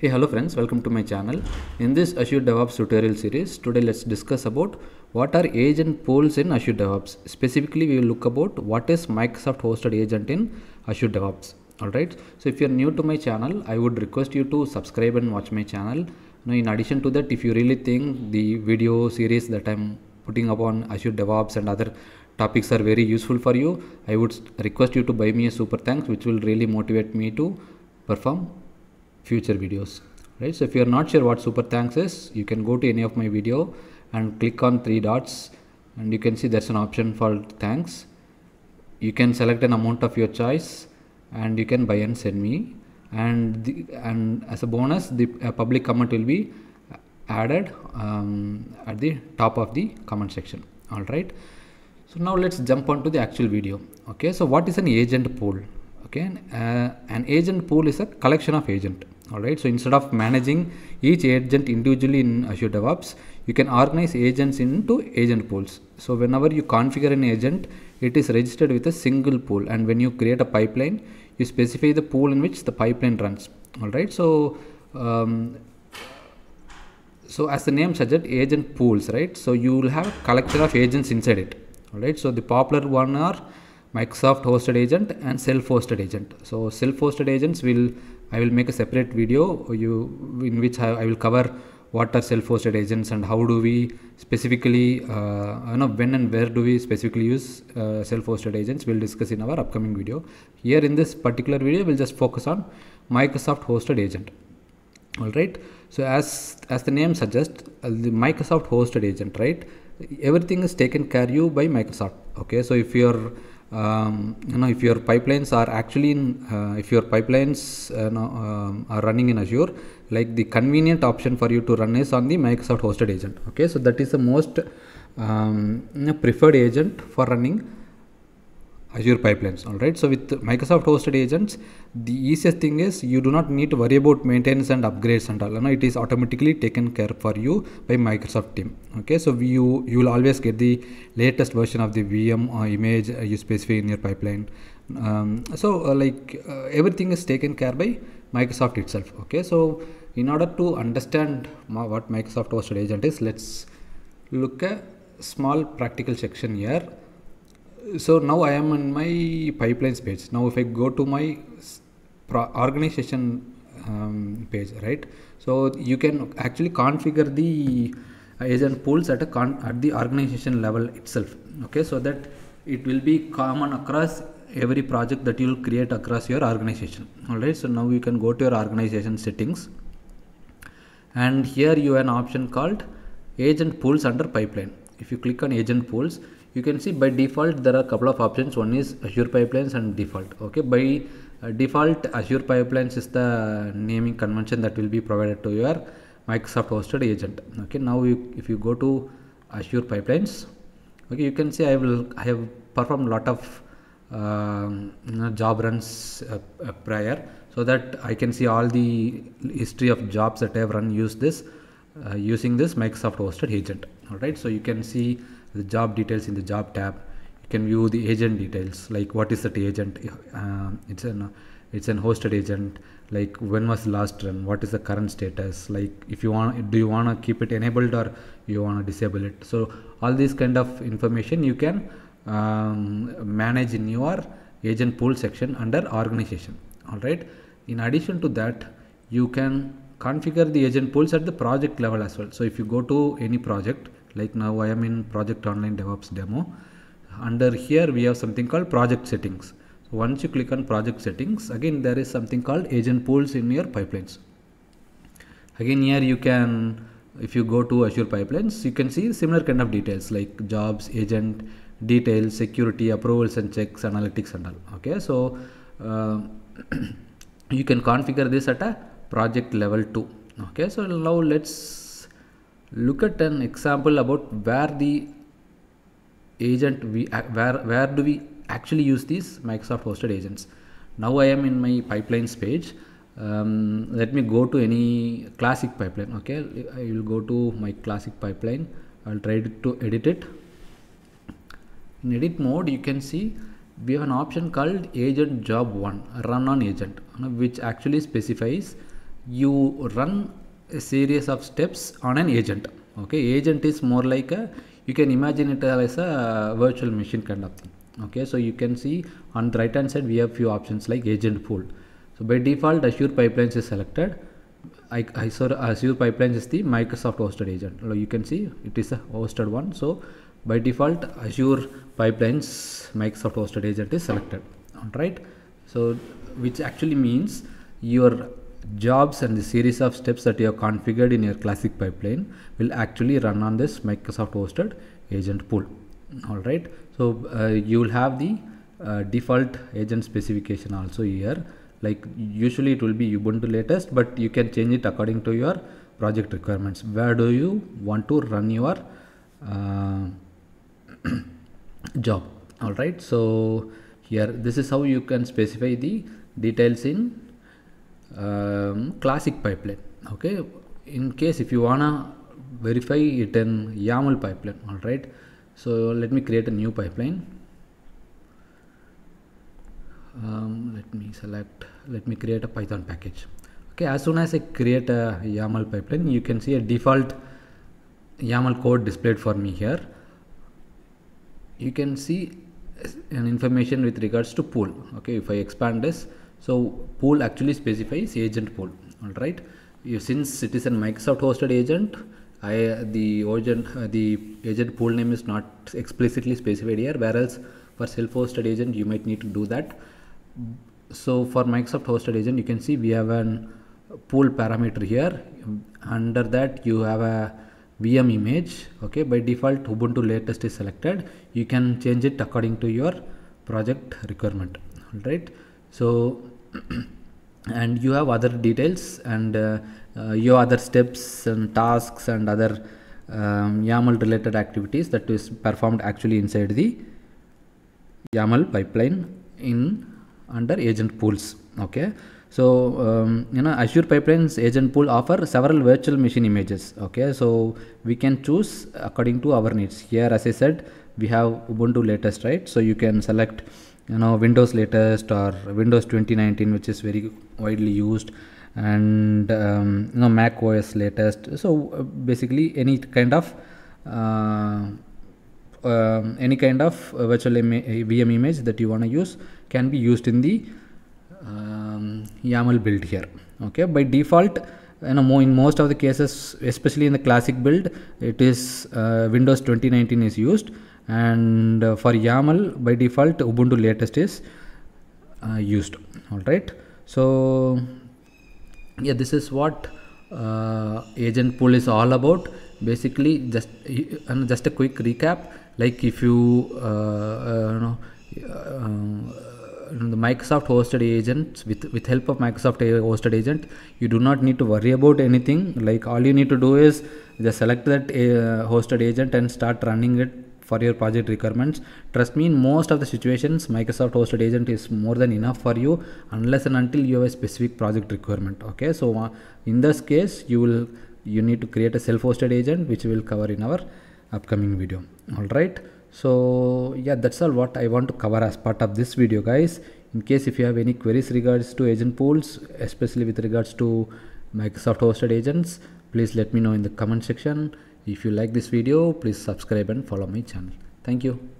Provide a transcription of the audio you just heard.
Hey, hello friends, welcome to my channel. In this Azure DevOps tutorial series, today let's discuss about what are agent pools in Azure DevOps. Specifically, we will look about what is Microsoft Hosted Agent in Azure DevOps. Alright, so if you are new to my channel, I would request you to subscribe and watch my channel. Now, in addition to that, if you really think the video series that I'm putting up on Azure DevOps and other topics are very useful for you, I would request you to buy me a super thanks, which will really motivate me to perform future videos, right? So if you are not sure what super thanks is, you can go to any of my video and click on three dots and you can see there's an option for thanks. You can select an amount of your choice and you can buy and send me, and as a bonus a public comment will be added at the top of the comment section. All right, so now let's jump on to the actual video. Okay, so what is an agent pool? Okay, an agent pool is a collection of agents. All right, so instead of managing each agent individually in Azure DevOps, you can organize agents into agent pools. So whenever you configure an agent, it is registered with a single pool, and when you create a pipeline, you specify the pool in which the pipeline runs. All right, so as the name suggests, agent pools, right? So you will have a collection of agents inside it. All right, so the popular one are Microsoft Hosted Agent and Self-Hosted Agent. So Self-Hosted Agents I will make a separate video in which I will cover what are Self-Hosted Agents and how do we specifically, when and where do we specifically use Self-Hosted Agents. We'll discuss in our upcoming video. Here in this particular video, we'll just focus on Microsoft Hosted Agent. All right. So as the name suggests, the Microsoft Hosted Agent, right? Everything is taken care of by Microsoft. Okay. So if you're if your pipelines are actually in, if your pipelines are running in Azure, like the convenient option for you to run is on the Microsoft Hosted Agent. Okay, so that is the most preferred agent for running Azure pipelines. All right, so with Microsoft Hosted Agents, the easiest thing is you do not need to worry about maintenance and upgrades and all. You know, it is automatically taken care for you by Microsoft team. Okay, so you will always get the latest version of the VM or image you specify in your pipeline. Everything is taken care by Microsoft itself. Okay, so in order to understand what Microsoft Hosted Agent is, let's look at small practical section here. So now I am in my pipelines page. Now if I go to my organization page, right? So you can actually configure the agent pools at the organization level itself. Okay, so that it will be common across every project that you will create across your organization. All right. So now you can go to your organization settings, and here you have an option called agent pools under pipeline. If you click on agent pools, you can see by default there are a couple of options. One is Azure Pipelines and default. Okay, by default Azure Pipelines is the naming convention that will be provided to your Microsoft Hosted Agent. Okay, now if you go to Azure Pipelines, okay, you can see I have performed a lot of job runs prior, so that I can see all the history of jobs that I have run using this Microsoft Hosted Agent. All right, so you can see the job details in the job tab. You can view the agent details, like what is that agent, it's an hosted agent, like when was last run, what is the current status, like if you want, do you want to keep it enabled or you want to disable it. So all these kind of information you can manage in your agent pool section under organization. All right, in addition to that, you can configure the agent pools at the project level as well. So if you go to any project, like now I am in project online DevOps demo. Under here we have something called project settings. So once you click on project settings, again there is something called agent pools in your pipelines. Again here you can, if you go to Azure Pipelines, you can see similar kind of details like jobs, agent details, security, approvals and checks, analytics and all. Okay, so you can configure this at a project level too. Okay, so now let's look at an example about where the agent where do we actually use these Microsoft Hosted Agents. Now I am in my pipelines page. Let me go to any classic pipeline. Okay, I will go to my classic pipeline. I'll try to edit it. In edit mode, you can see we have an option called agent job 1 run on agent, which actually specifies you run a series of steps on an agent. Okay, agent is more like a, you can imagine it as a virtual machine kind of thing. Okay, so you can see on the right hand side we have few options like agent pool. So by default Azure Pipelines is selected. So Azure Pipelines is the Microsoft hosted agent. You can see it is a hosted one. So by default Azure Pipelines Microsoft hosted agent is selected. Alright, so which actually means your jobs and the series of steps that you have configured in your classic pipeline will actually run on this Microsoft hosted agent pool. Alright, so you will have the default agent specification also here. Like usually it will be Ubuntu latest, but you can change it according to your project requirements. Where do you want to run your job? Alright, so here this is how you can specify the details in classic pipeline. Okay, in case if you wanna verify it in YAML pipeline. Alright, so let me create a new pipeline. Let me create a Python package. Okay, as soon as I create a YAML pipeline, you can see a default YAML code displayed for me here. You can see an information with regards to pool. Okay, if I expand this, so pool actually specifies agent pool. All right, since it is a Microsoft hosted agent, the agent pool name is not explicitly specified here, whereas for self-hosted agent you might need to do that. So for Microsoft hosted agent, you can see we have an pool parameter here. Under that you have a VM image. Okay, by default Ubuntu latest is selected. You can change it according to your project requirement. All right, so and you have other details and your other steps and tasks and other YAML related activities that is performed actually inside the YAML pipeline in under agent pools. Okay, so Azure Pipelines agent pool offer several virtual machine images. Okay, so we can choose according to our needs. Here, as I said, we have Ubuntu latest, right? So you can select Windows latest or Windows 2019, which is very widely used, and Mac OS latest. So basically any kind of virtual VM image that you want to use can be used in the YAML build here. Okay, by default, in most of the cases, especially in the classic build, it is Windows 2019 is used, and for YAML by default Ubuntu latest is used. All right, so yeah, this is what agent pool is all about. Basically just a quick recap, like if you the Microsoft hosted agents, with help of Microsoft hosted agent, you do not need to worry about anything. Like all you need to do is just select that hosted agent and start running it for your project requirements. Trust me, in most of the situations Microsoft hosted agent is more than enough for you, unless and until you have a specific project requirement. Okay, so in this case you need to create a self-hosted agent, which we will cover in our upcoming video. All right, so yeah, that's all what I want to cover as part of this video, guys. In case if you have any queries regards to agent pools, especially with regards to Microsoft hosted agents, please let me know in the comment section. If you like this video, please subscribe and follow my channel. Thank you.